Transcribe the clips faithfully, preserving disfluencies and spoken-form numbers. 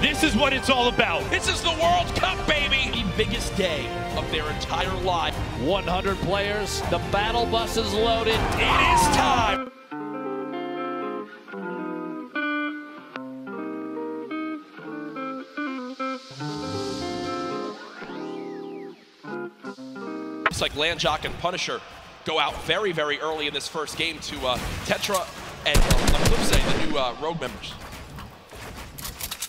This is what it's all about. This is the World Cup, baby. The biggest day of their entire life. one hundred players, the battle bus is loaded. It is time. It's like Landjock and Punisher go out very, very early in this first game to uh, Tetchra and Eclipsae, the new uh, Rogue members.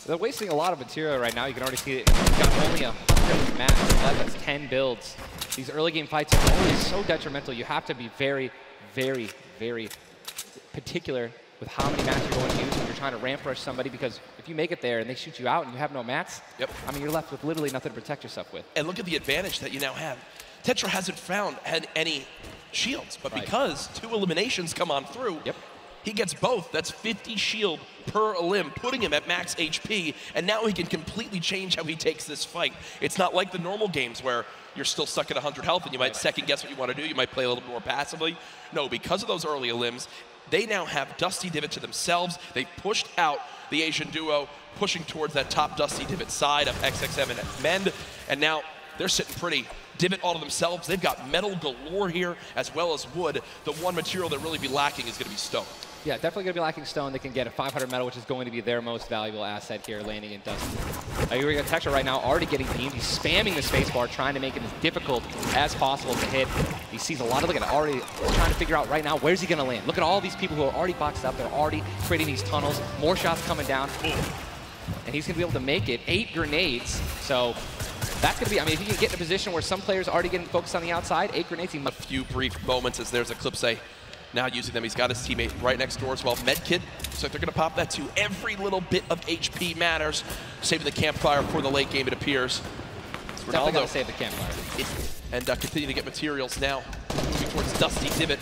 They're wasting a lot of material right now. You can already see it. He's got only one hundred max left. That's ten builds. These early game fights are always so detrimental. You have to be very, very, very particular with how many mats you're going to use when you're trying to ramp rush somebody, because if you make it there and they shoot you out and you have no mats, yep. I mean, you're left with literally nothing to protect yourself with. And look at the advantage that you now have. Tetchra hasn't found had any shields, but right. because two eliminations come on through, yep. he gets both. That's fifty shield per elim, putting him at max H P, and now he can completely change how he takes this fight. It's not like the normal games where you're still stuck at one hundred health and you might second guess what you want to do. You might play a little more passively. No, because of those early elims, they now have Dusty Divot to themselves. They pushed out the Asian duo, pushing towards that top Dusty Divot side of X X M and Mend, and now they're sitting pretty. Divot all to themselves. They've got metal galore here, as well as wood. The one material that really be lacking is going to be stone. Yeah, definitely going to be lacking stone. They can get a five hundred metal, which is going to be their most valuable asset here, landing in Dusty. Uh, here we go, Tetchra right now already getting beamed. He's spamming the spacebar, trying to make it as difficult as possible to hit. He sees a lot of, look at it, already trying to figure out right now, where's he going to land? Look at all these people who are already boxed up. They're already creating these tunnels. More shots coming down. And he's going to be able to make it. Eight grenades. So that's going to be, I mean, if you can get in a position where some players are already getting focused on the outside, eight grenades. He must a few brief moments as there's Eclipsae. Now using them, he's got his teammate right next door as well, Medkid. So they're gonna pop that too. Every little bit of H P matters. Saving the campfire for the late game, it appears. It's Ronaldo gotta save the campfire. And uh, continue to get materials now. Moving towards Dusty Divot.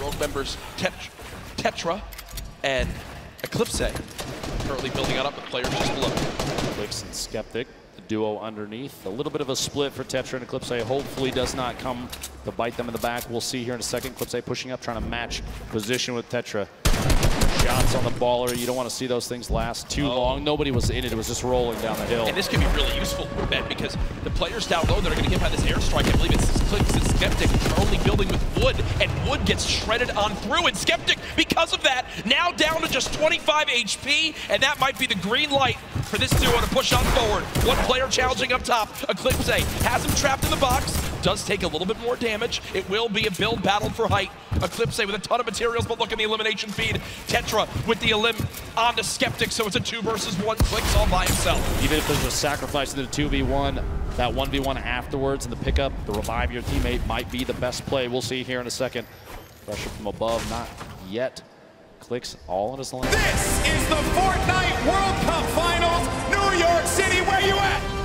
Rogue members Tet Tetchra and Eclipsae currently building it up with players just below. Klix and Skeptic, the duo underneath. A little bit of a split for Tetchra and Eclipsae. Hopefully does not come to bite them in the back. We'll see here in a second. Eclipsae pushing up, trying to match position with Tetchra. Shots on the baller. You don't want to see those things last too oh. long. Nobody was in it. It was just rolling down the hill. And this can be really useful, Ben, because the players down low that are going to get by this airstrike, I believe it's Klix and Skeptic, are only building with wood, and wood gets shredded on through. And Skeptic, because of that, now down to just twenty-five H P, and that might be the green light for this duo to push on forward. One player challenging up top. Eclipsae has him trapped in the box. Does take a little bit more damage. It will be a build battle for height. Eclipsae with a ton of materials, but look at the elimination feed. Tetchra with the elim onto Skeptic, so it's a two versus one. Klix all by himself. Even if there's a sacrifice to the two v one, that one v one afterwards and the pickup, the revive your teammate might be the best play. We'll see here in a second. Pressure from above, not yet. Klix all on his line. This is the Fortnite World Cup Finals, New York City. Where you at?